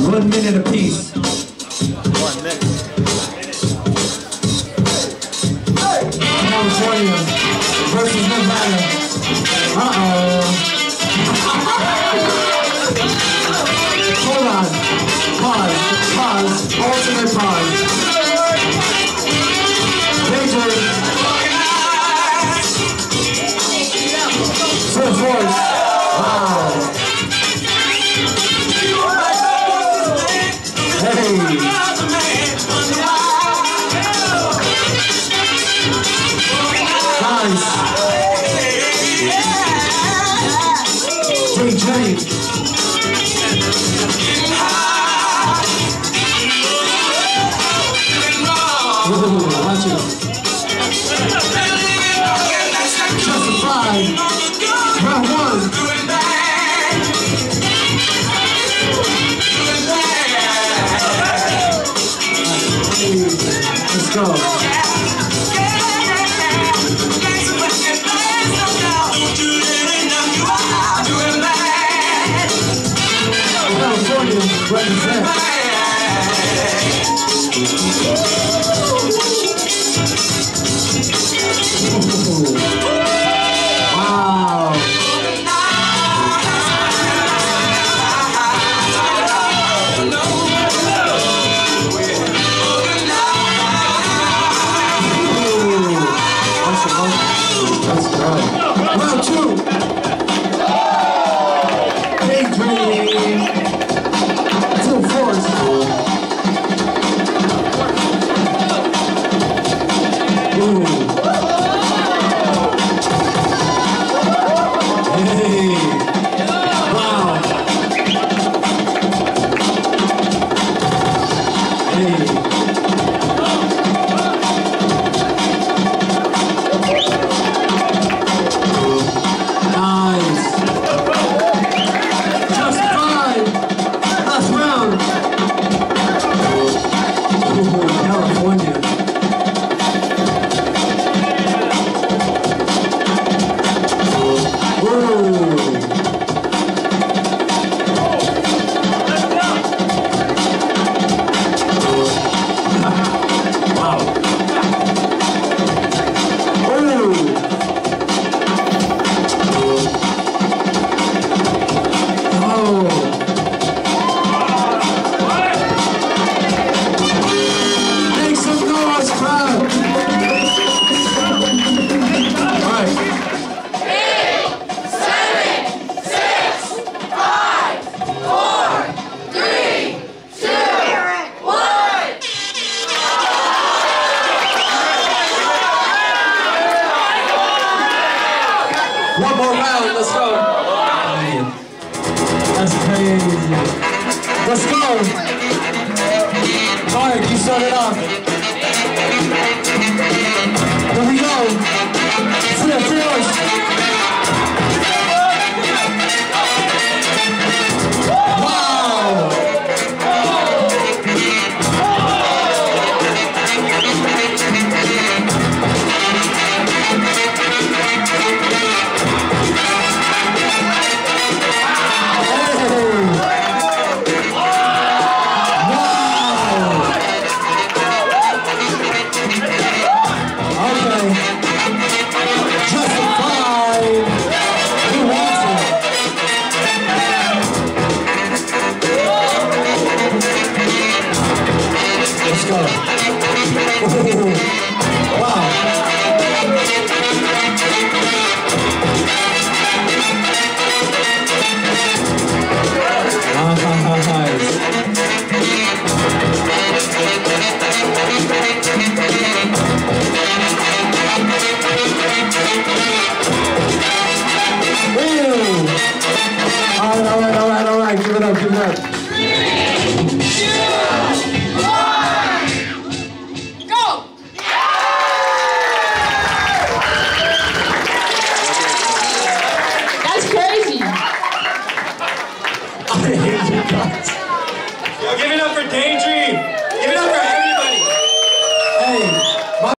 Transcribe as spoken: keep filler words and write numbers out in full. One minute apiece. One minute. California versus Nevada. Uh-oh. Hold on. Pause. Pause. Ultimate pause. Major. Full force. Wow. Let's go. California represent. Wow. Give it up, give it up.